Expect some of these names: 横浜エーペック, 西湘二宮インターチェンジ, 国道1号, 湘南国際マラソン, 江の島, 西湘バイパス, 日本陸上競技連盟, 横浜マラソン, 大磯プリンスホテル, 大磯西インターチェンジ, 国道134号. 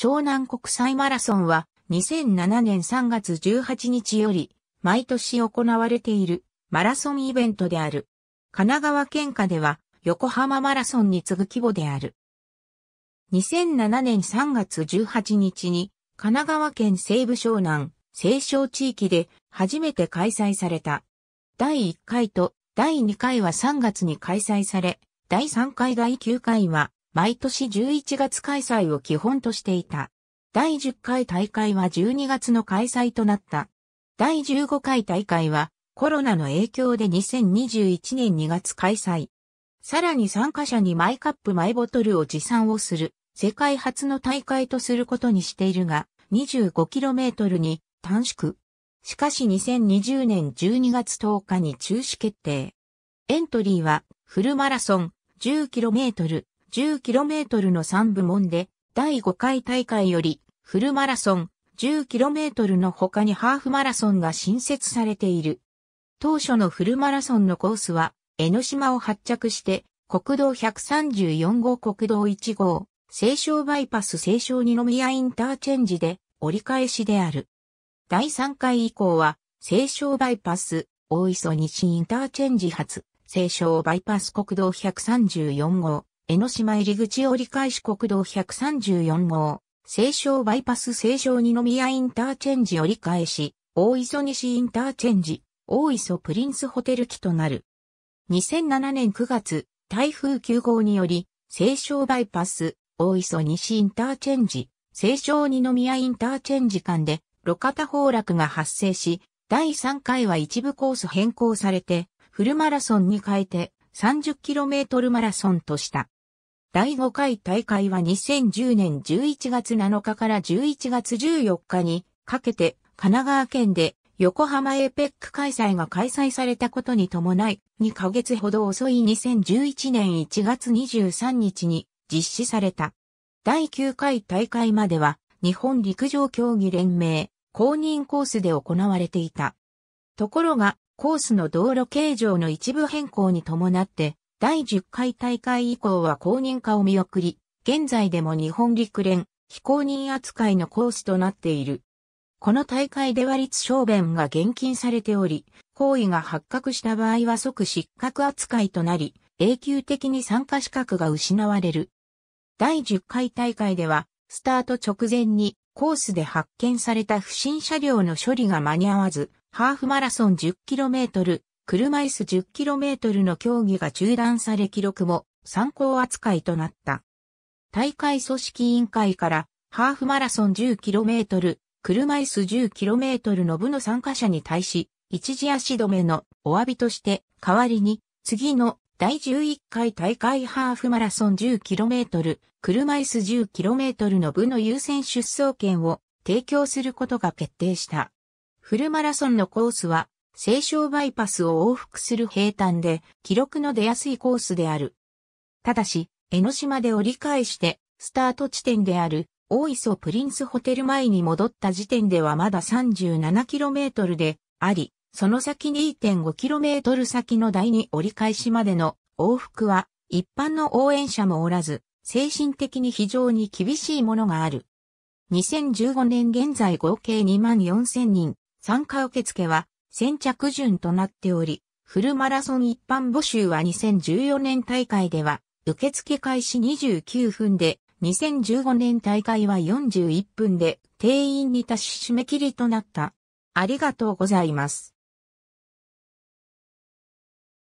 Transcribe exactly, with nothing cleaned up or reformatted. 湘南国際マラソンはにせんななねんさんがつじゅうはちにちより毎年行われているマラソンイベントである。神奈川県下では横浜マラソンに次ぐ規模である。にせんななねんさんがつじゅうはちにちに神奈川県西部湘南、西湘地域で初めて開催された。だいいっかいとだいにかいはさんがつに開催され、だいさんかいだいきゅうかいは毎年じゅういちがつ開催を基本としていた。だいじゅっかい大会はじゅうにがつの開催となった。だいじゅうごかい大会はコロナの影響でにせんにじゅういちねんにがつ開催。さらに参加者にマイカップマイボトルを持参をする世界初の大会とすることにしているが にじゅうごキロメートル に短縮。しかしにせんにじゅうねんじゅうにがつとおかに中止決定。エントリーはフルマラソン じゅっキロメートル、じゅっキロメートル のさん部門でだいごかい大会よりフルマラソン じゅっキロメートル の他にハーフマラソンが新設されている。当初のフルマラソンのコースは江ノ島を発着して国道ひゃくさんじゅうよんごう、国道いちごう、西湘バイパス西湘二宮インターチェンジで折り返しである。だいさんかい以降は、西湘バイパス、大磯西インターチェンジ発、西湘バイパス国道ひゃくさんじゅうよんごう、江ノ島入口折り返し国道ひゃくさんじゅうよんごう、西湘バイパス西湘二宮インターチェンジ折り返し、大磯西インターチェンジ、大磯プリンスホテル機となる。にせんななねんくがつ、台風きゅうごうにより、西湘バイパス、大磯西インターチェンジ、西湘二宮インターチェンジ間で、路肩崩落が発生し、だいさんかいは一部コース変更されて、フルマラソンに変えて さんじゅっキロメートル マラソンとした。だいごかい大会はにせんじゅうねんじゅういちがつなのかからじゅういちがつじゅうよっかにかけて神奈川県で横浜エーペック開催が開催されたことに伴い、にかげつほど遅いにせんじゅういちねんいちがつにじゅうさんにちに実施された。だいきゅうかい大会までは、日本陸上競技連盟公認コースで行われていた。ところが、コースの道路形状の一部変更に伴って、だいじゅっかい大会以降は公認化を見送り、現在でも日本陸連非公認扱いのコースとなっている。この大会で割小便が厳禁されており、行為が発覚した場合は即失格扱いとなり、永久的に参加資格が失われる。だいじゅっかい大会では、スタート直前にコースで発見された不審車両の処理が間に合わず、ハーフマラソン じゅっキロメートル、車椅子 じゅっキロメートル の競技が中断され記録も参考扱いとなった。大会組織委員会からハーフマラソン じゅっキロメートル、車椅子 じゅっキロメートル の部の参加者に対し、一時足止めのお詫びとして、代わりに次のだいじゅういっかい大会ハーフマラソン じゅっキロメートル、車椅子 じゅっキロメートル の部の優先出走権を提供することが決定した。フルマラソンのコースは、西湘バイパスを往復する平坦で、記録の出やすいコースである。ただし、江ノ島で折り返して、スタート地点である、大磯プリンスホテル前に戻った時点ではまだ さんじゅうななキロメートル であり、その先 にてんごキロメートル 先のだいに折り返しまでの往復は一般の応援者もおらず、精神的に非常に厳しいものがある。にせんじゅうごねん現在合計にまんよんせんにん、参加受付は先着順となっており、フルマラソン一般募集はにせんじゅうよねん大会では受付開始にじゅうきゅうふんで、にせんじゅうごねん大会はよんじゅういっぷんで定員に達し締め切りとなった。ありがとうございます。